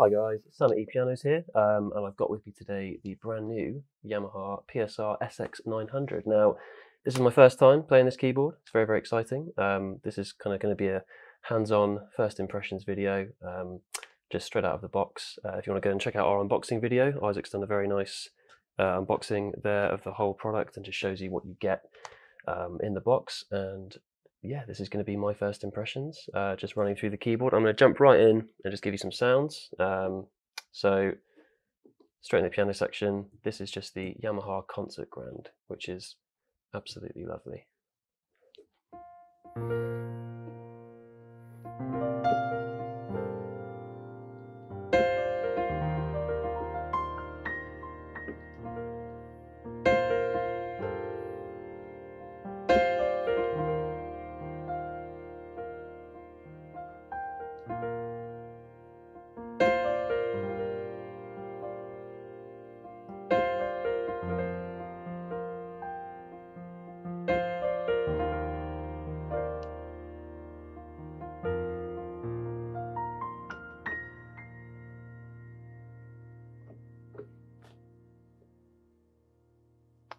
Hi guys, Sam at Epianos here, and I've got with me today the brand new Yamaha PSR-SX900. Now, this is my first time playing this keyboard. It's very, very exciting. This is kind of going to be a hands-on first impressions video, just straight out of the box. If you want to go and check out our unboxing video, Isaac's done a very nice unboxing there of the whole product and just shows you what you get in the box. And yeah, this is going to be my first impressions, just running through the keyboard. I'm going to jump right in and just give you some sounds. So straight in the piano section, this is just the Yamaha Concert Grand, which is absolutely lovely.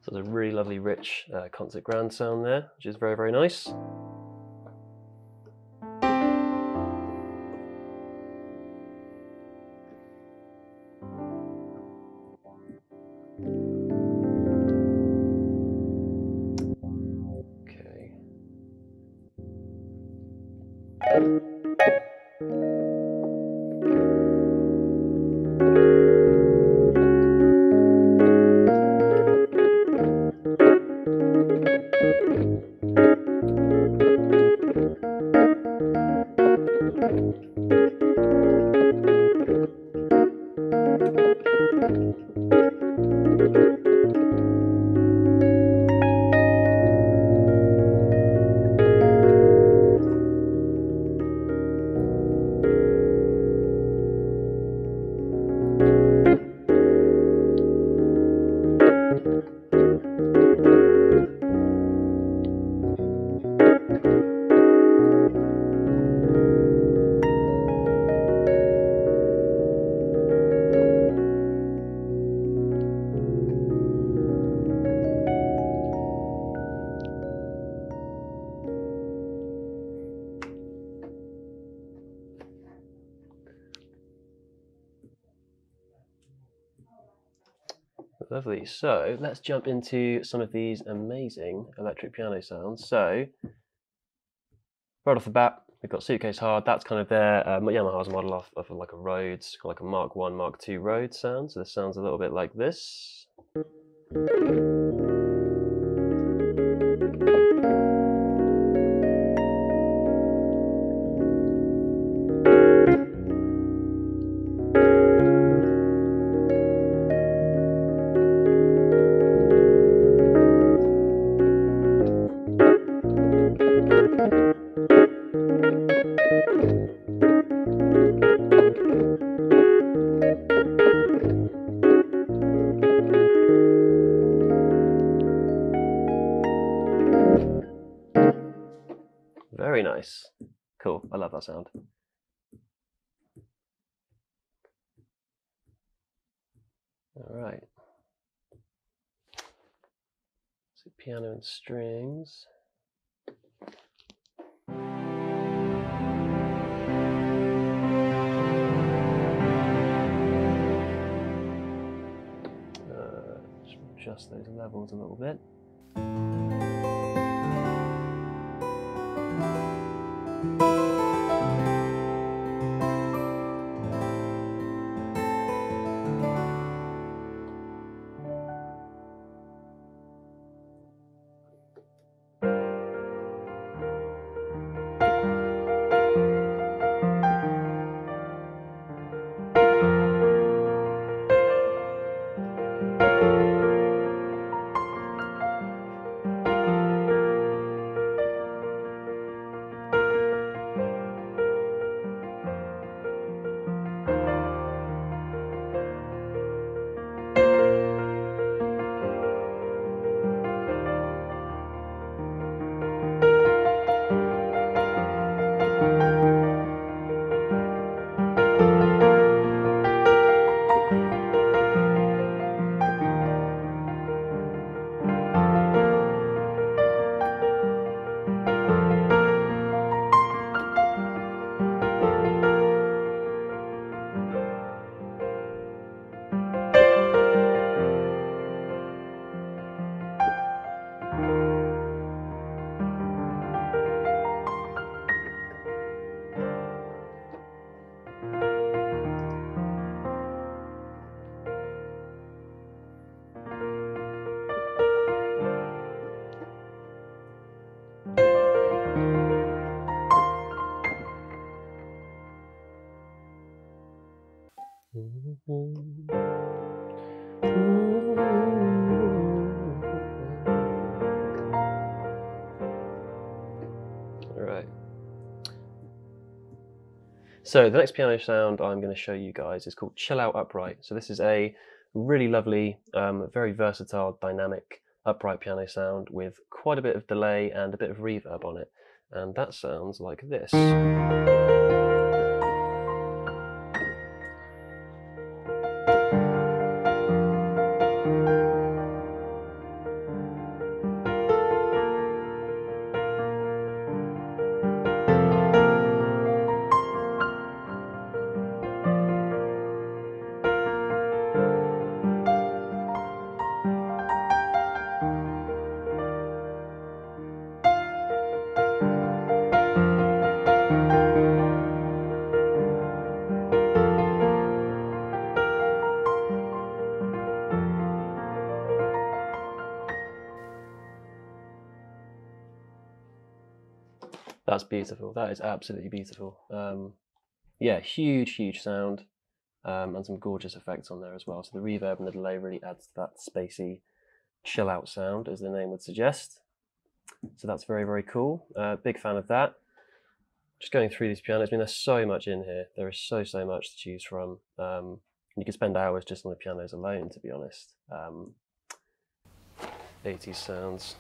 So there's a really lovely, rich Concert Grand sound there, which is very, very nice. Lovely. So let's jump into some of these amazing electric piano sounds. So right off the bat, we've got Suitcase Hard. That's kind of their Yamaha's model of like a Rhodes, like a Mark 1, Mark 2 Rhodes sound. So this sounds a little bit like this. Very nice. Cool. I love that sound. All right. So piano and strings. Adjust those levels a little bit. Alright. So the next piano sound I'm going to show you guys is called Chill Out Upright. So this is a really lovely, very versatile, dynamic upright piano sound with quite a bit of delay and a bit of reverb on it. And that sounds like this. That's beautiful. That is absolutely beautiful. Yeah, huge, huge sound, and some gorgeous effects on there as well. So the reverb and the delay really adds to that spacey, chill out sound, as the name would suggest. So that's very, very cool. Big fan of that. Just going through these pianos, I mean, there's so much in here. There is so much to choose from. You could spend hours just on the pianos alone, to be honest. 80s sounds.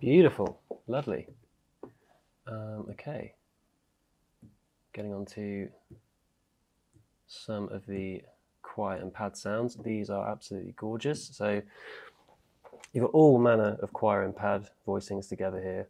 Beautiful, lovely. Okay, getting on to some of the quiet and pad sounds. These are absolutely gorgeous. So you've got all manner of choir and pad voicings together here.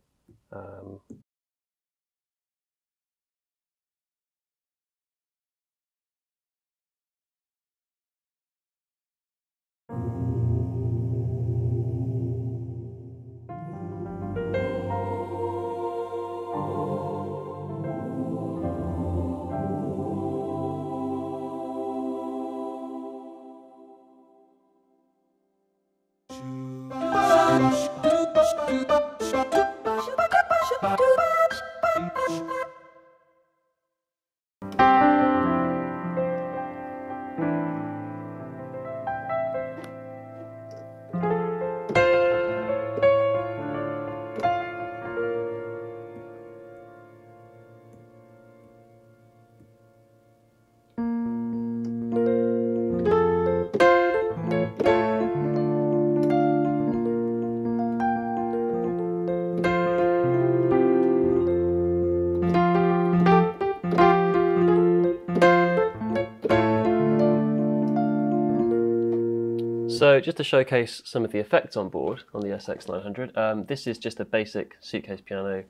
So just to showcase some of the effects on board on the SX900, this is just a basic suitcase piano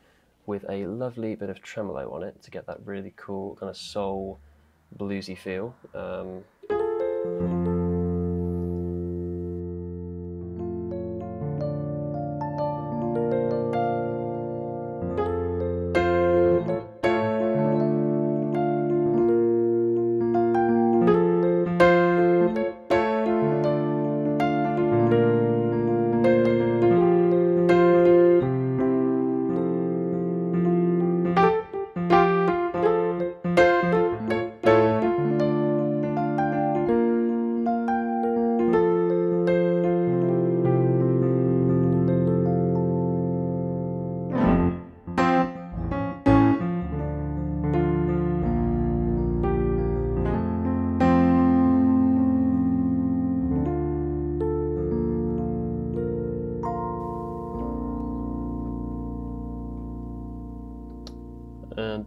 with a lovely bit of tremolo on it to get that really cool kind of soul bluesy feel.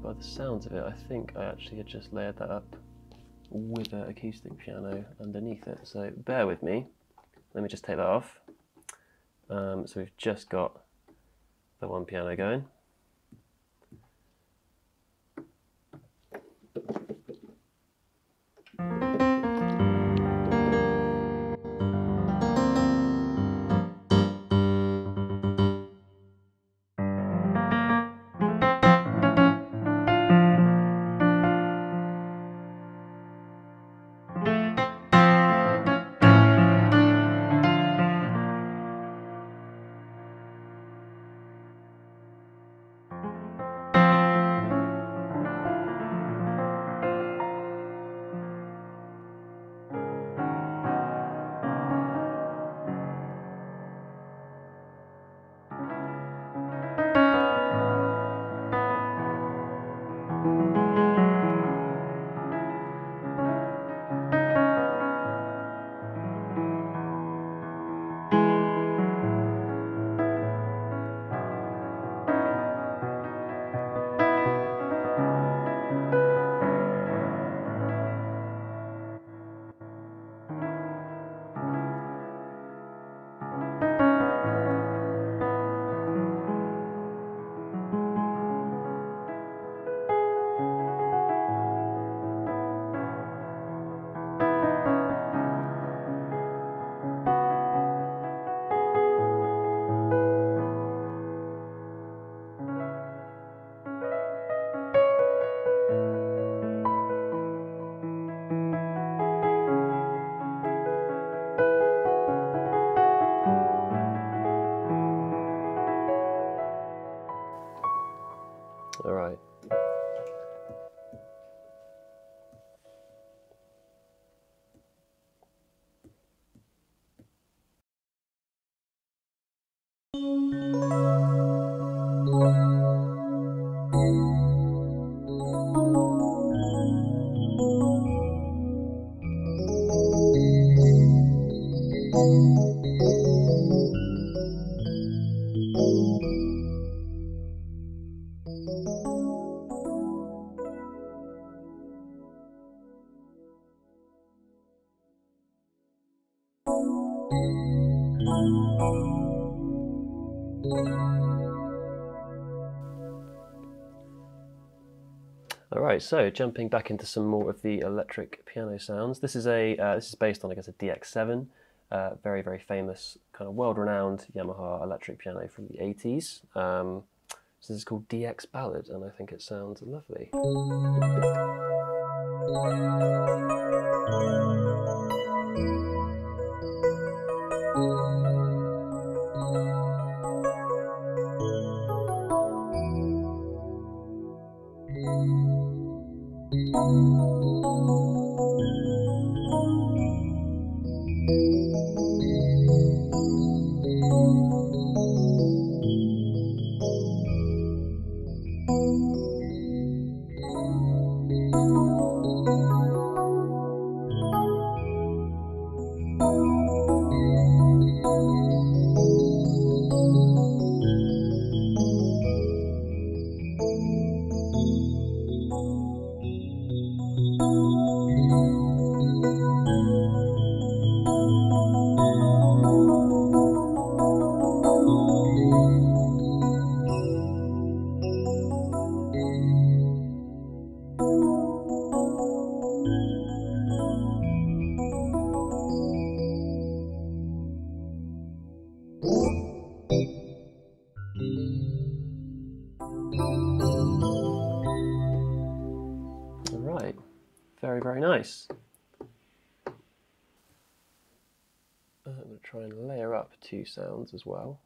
by the sounds of it, I think I actually had just layered that up with an acoustic piano underneath it, so bear with me. Let me just take that off. So we've just got the one piano going. Alright, so jumping back into some more of the electric piano sounds. This is a this is based on, I guess, a DX7, very, very famous, kind of world-renowned Yamaha electric piano from the 80s. So this is called DX Ballad, and I think it sounds lovely. Very, very nice. I'm going to try and layer up two sounds as well.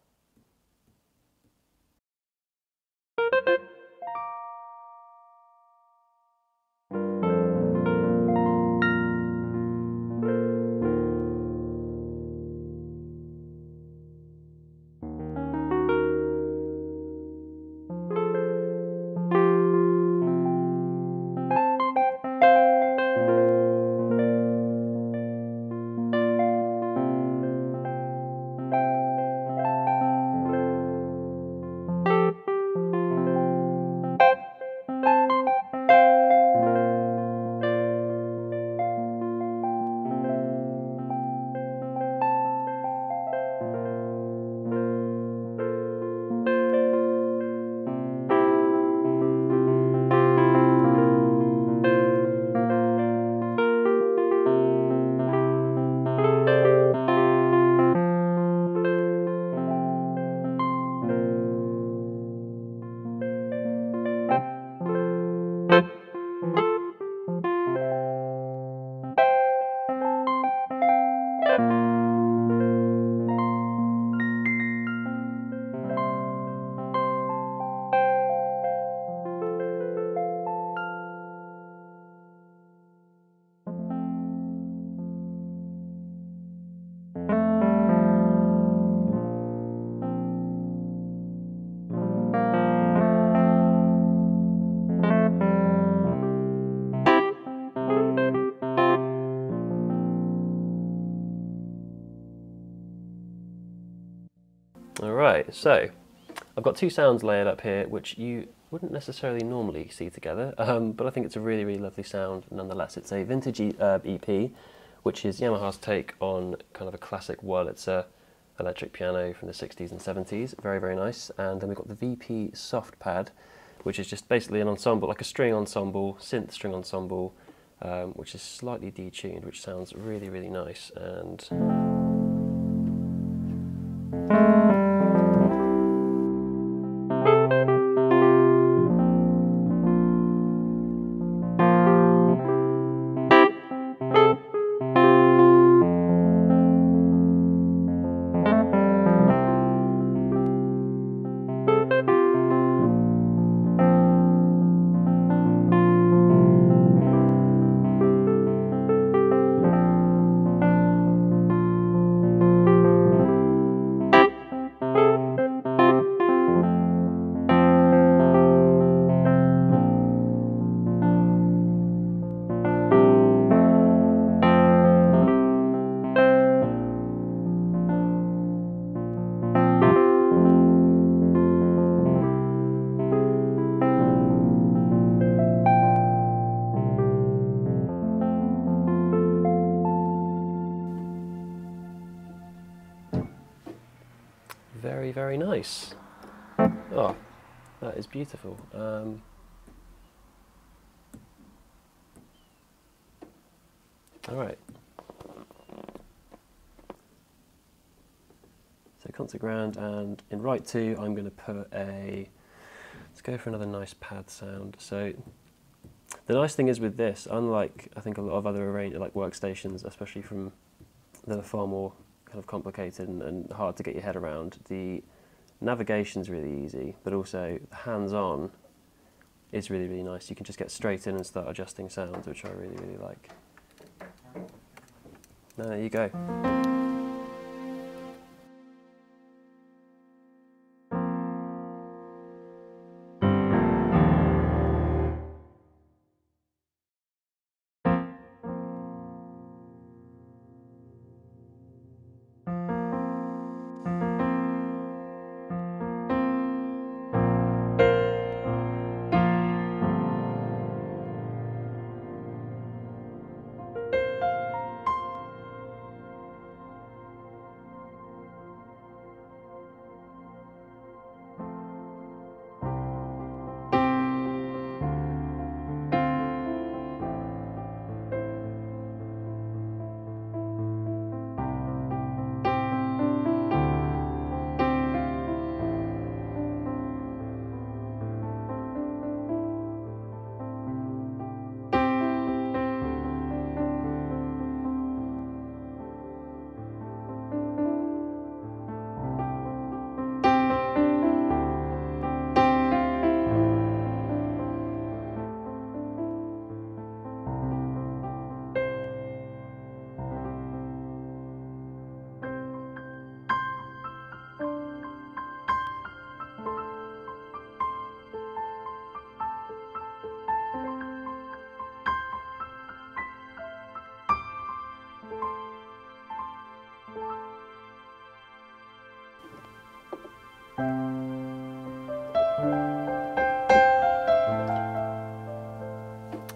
Alright, so I've got two sounds layered up here which you wouldn't necessarily normally see together, but I think it's a really, really lovely sound nonetheless. It's a vintage EP, which is Yamaha's take on kind of a classic Wurlitzer electric piano from the 60s and 70s. Very, very nice. And then we've got the VP soft pad, which is just basically an ensemble, like a string ensemble, synth string ensemble, which is slightly detuned, which sounds really, really nice. And very, very nice. Oh, that is beautiful. All right. So Concert Grand, and in right two, I'm going to put a. Let's go for another nice pad sound. So the nice thing is with this, unlike I think a lot of other like workstations, especially from that are far more kind of complicated and hard to get your head around. The navigation's really easy, but also the hands-on is really, really nice. You can just get straight in and start adjusting sounds, which I really, really like. No, there you go.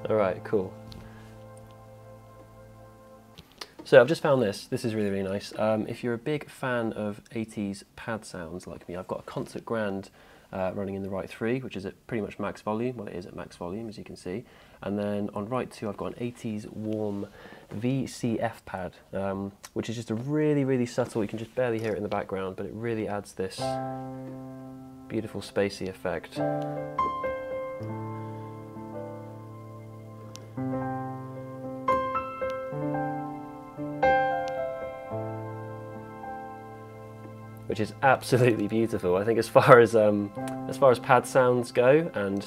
Alright, cool. So I've just found this. This is really, really nice. If you're a big fan of 80s pad sounds like me, I've got a Concert Grand running in the right three, which is at pretty much max volume. Well, it is at max volume, as you can see. And then on right two, I've got an 80s warm VCF pad, which is just a really, really subtle, you can just barely hear it in the background, but it really adds this beautiful spacey effect. Which is absolutely beautiful. I think as far as pad sounds go and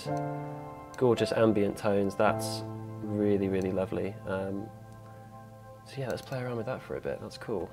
gorgeous ambient tones, that's really, really lovely. So yeah, let's play around with that for a bit. That's cool.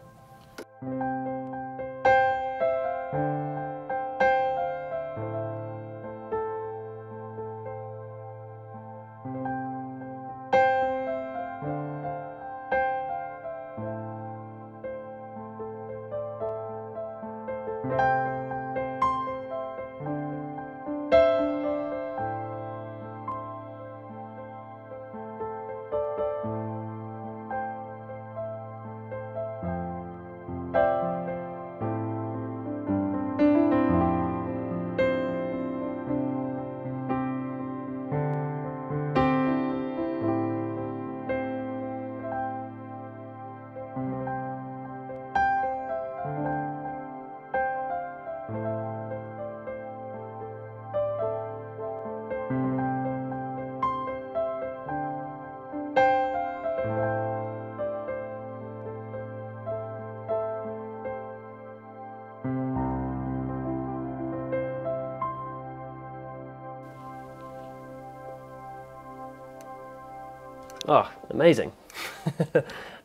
Oh, amazing.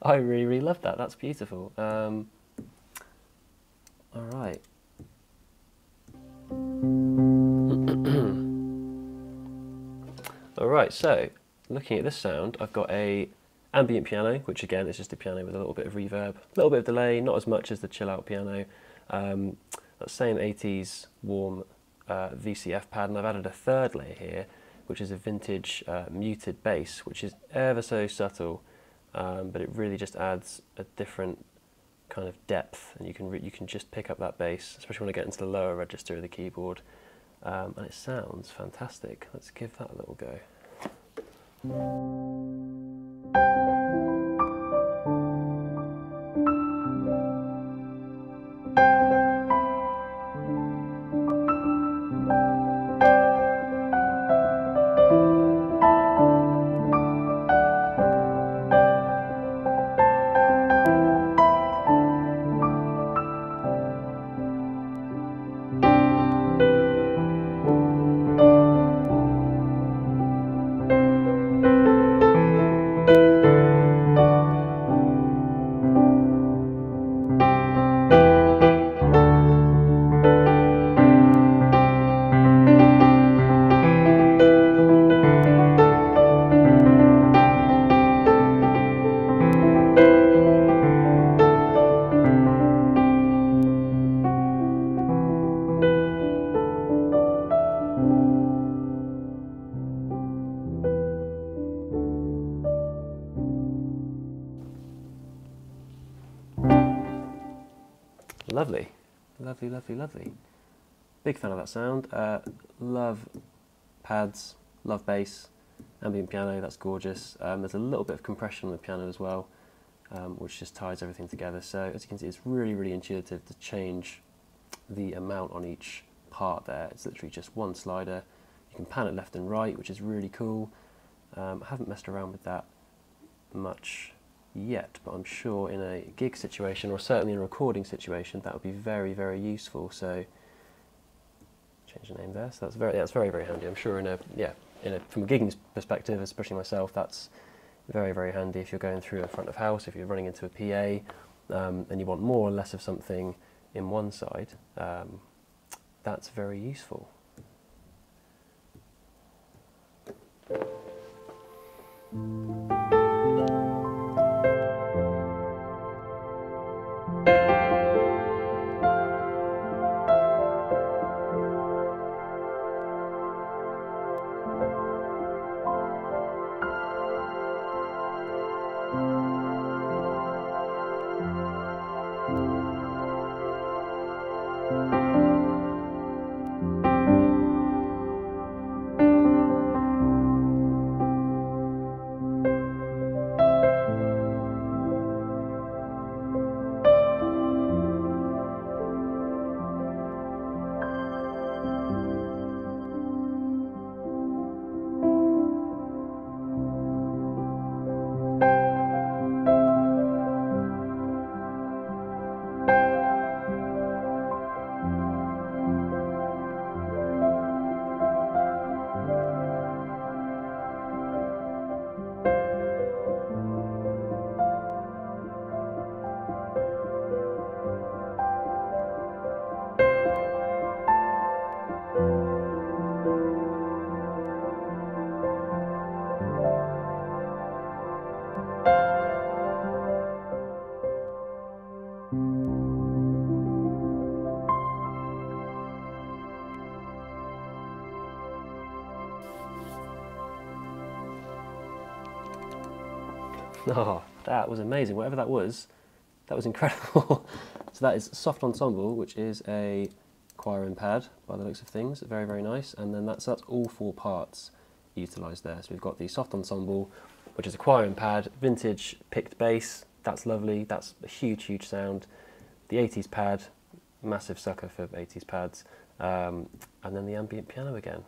I really, really love that. That's beautiful. All right. All right, so looking at this sound, I've got a ambient piano, which again is just a piano with a little bit of reverb, a little bit of delay, not as much as the Chill Out piano. That same 80s warm VCF pad, and I've added a third layer here, which is a vintage muted bass, which is ever so subtle, but it really just adds a different kind of depth, and you can just pick up that bass, especially when I get into the lower register of the keyboard, and it sounds fantastic. Let's give that a little go. Lovely, lovely, lovely, lovely. Big fan of that sound. Love pads, love bass, ambient piano, that's gorgeous. There's a little bit of compression on the piano as well, which just ties everything together. So as you can see, it's really, really intuitive to change the amount on each part there. It's literally just one slider. You can pan it left and right, which is really cool. I haven't messed around with that much yet, but I'm sure in a gig situation, or certainly in a recording situation, that would be very, very useful. So change the name there. So that's very, very handy. I'm sure from a gigging perspective, especially myself, that's very, very handy if you're going through a front of house, if you're running into a PA, and you want more or less of something in one side. That's very useful. Oh, that was amazing. Whatever that was incredible. So that is Soft Ensemble, which is a choir and pad by the looks of things. Very, very nice. And then that's all four parts utilised there. So we've got the Soft Ensemble, which is a choir and pad, vintage picked bass. That's lovely. That's a huge, huge sound. The 80s pad, massive sucker for 80s pads. And then the ambient piano again.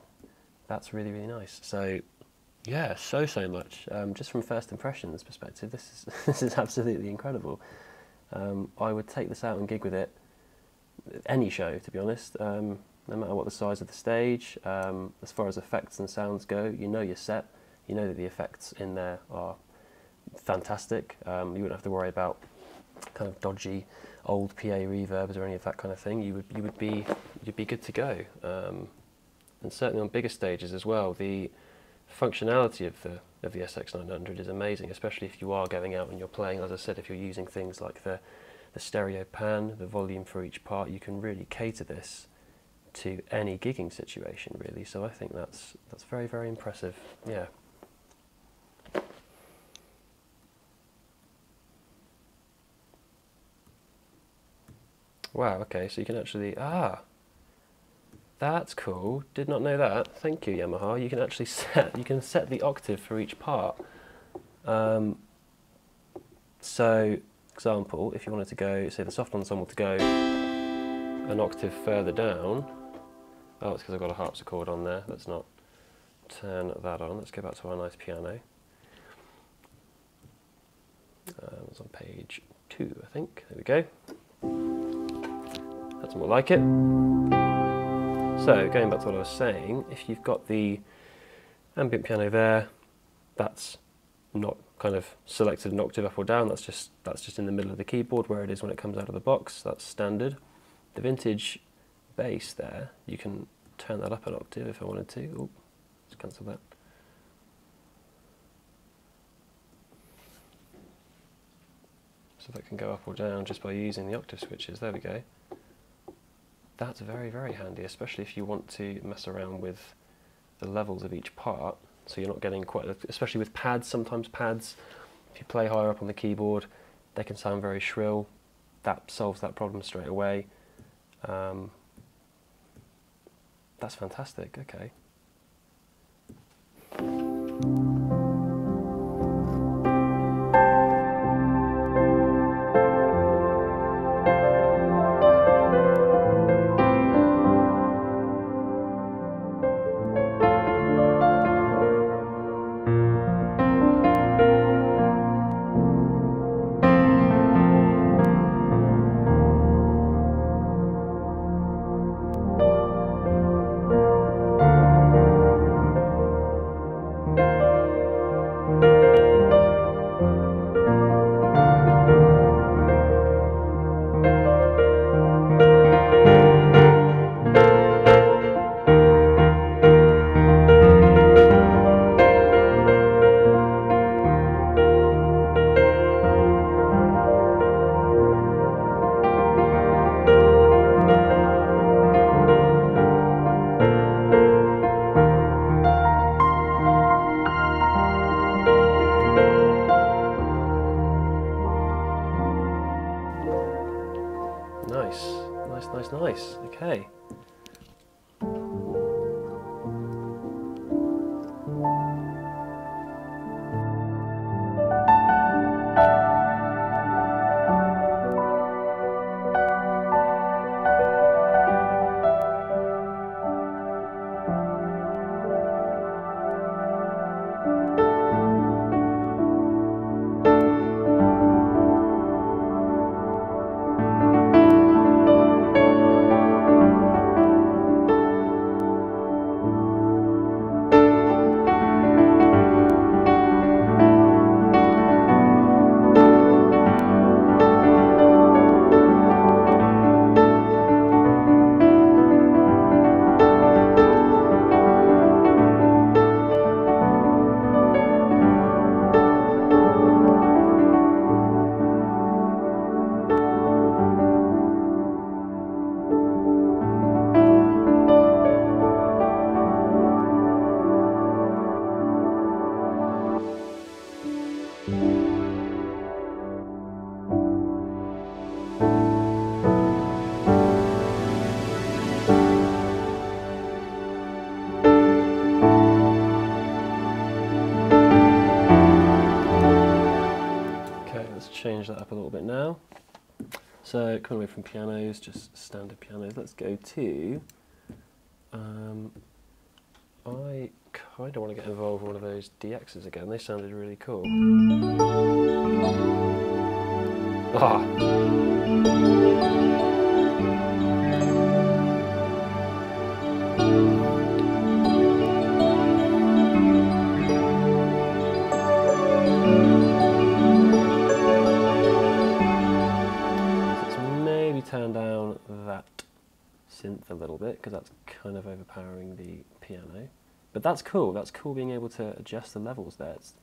That's really, really nice. So. Yeah, so much. Just from first impressions perspective, this is absolutely incredible. I would take this out and gig with it any show, to be honest, no matter what the size of the stage. As far as effects and sounds go, you know you're set. You know that the effects in there are fantastic. You wouldn't have to worry about kind of dodgy old PA reverbs or any of that kind of thing. You'd be good to go. And certainly on bigger stages as well, the functionality of the SX900 is amazing, especially if you are going out and you're playing. As I said, if you're using things like the stereo pan, the volume for each part, you can really cater this to any gigging situation, really. So I think that's very, very impressive. Yeah. Wow, okay, so you can actually, that's cool. Did not know that. Thank you, Yamaha. You can actually set the octave for each part. So, example, if you wanted to go, say the soft ensemble to go an octave further down. Oh, it's because I've got a harpsichord on there. Let's not turn that on. Let's go back to our nice piano. It's on page 2, I think. There we go. That's more like it. So going back to what I was saying, if you've got the ambient piano there, that's not kind of selected an octave up or down, that's just in the middle of the keyboard where it is when it comes out of the box, that's standard. The vintage bass there, you can turn that up an octave if I wanted to. Oh, let's cancel that. So that can go up or down just by using the octave switches, there we go. That's very, very handy, especially if you want to mess around with the levels of each part, so you're not getting quite, especially with pads, sometimes pads, if you play higher up on the keyboard, they can sound very shrill. That solves that problem straight away. That's fantastic, okay. Nice, okay. Change that up a little bit now. So coming away from pianos, just standard pianos, let's go to, I kind of want to get involved with one of those DXs again, they sounded really cool. synth a little bit because that's kind of overpowering the piano. But that's cool. That's cool being able to adjust the levels there. It's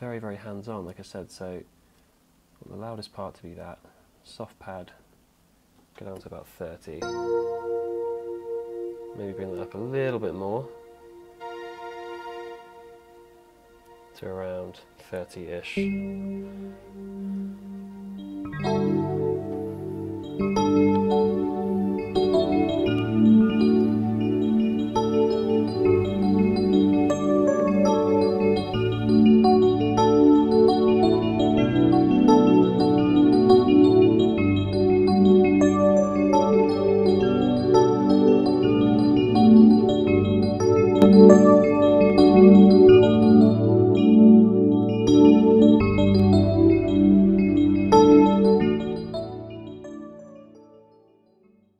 very, very hands-on, like I said. So the loudest part to be that. Soft pad, go down to about 30. Maybe bring that up a little bit more. To around 30-ish.